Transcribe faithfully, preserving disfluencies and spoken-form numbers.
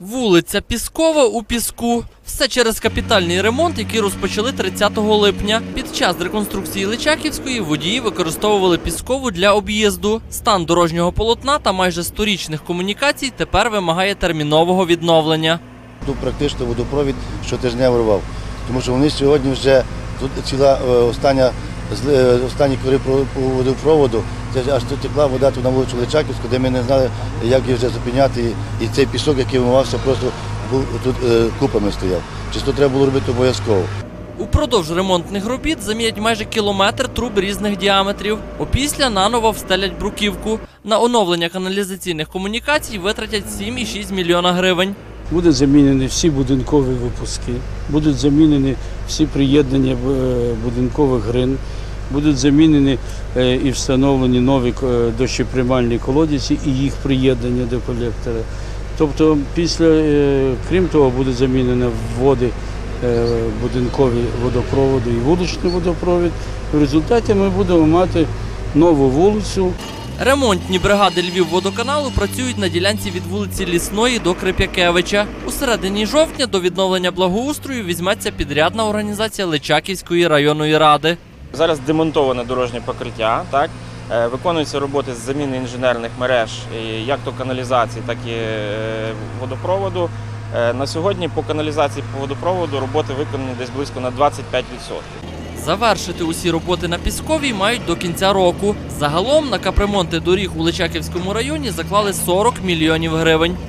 Вулиця Піскова у піску. Все через капітальний ремонт, який розпочали тридцятого липня. Під час реконструкції Личаківської водії використовували Піскову для об'їзду. Стан дорожнього полотна та майже сторічних комунікацій тепер вимагає термінового відновлення. Тут практично водопровід щотижнево рвав, тому що вони сьогодні вже, тут ціла остання, останні кори водопроводу, це аж тут текла вода на вулицю Личаківську, де ми не знали, як її вже зупиняти. І цей пісок, який вимивався, просто був тут купами стояв. Чисто треба було робити обов'язково. Упродовж ремонтних робіт замінять майже кілометр труб різних діаметрів. Опісля наново встелять бруківку. На оновлення каналізаційних комунікацій витратять сім цілих шість мільйона гривень. Будуть замінені всі будинкові випуски, будуть замінені всі приєднання будинкових грин, будуть замінені і встановлені нові дощоприймальні колодязі і їх приєднання до колектора. Тобто, після, крім того, будуть замінені води, будинкові водопроводи і вуличний водопровід. В результаті ми будемо мати нову вулицю. Ремонтні бригади Львівводоканалу працюють на ділянці від вулиці Лесної до Крип'якевича. У середині жовтня до відновлення благоустрою візьметься підрядна організація Личаківської районної ради. Зараз демонтоване дорожнє покриття, так? Виконуються роботи з заміни інженерних мереж, як то каналізації, так і водопроводу. На сьогодні по каналізації, по водопроводу роботи виконані десь близько на двадцять п'ять відсотків. Завершити усі роботи на Пісковій мають до кінця року. Загалом на капремонти доріг у Личаківському районі заклали сорок мільйонів гривень.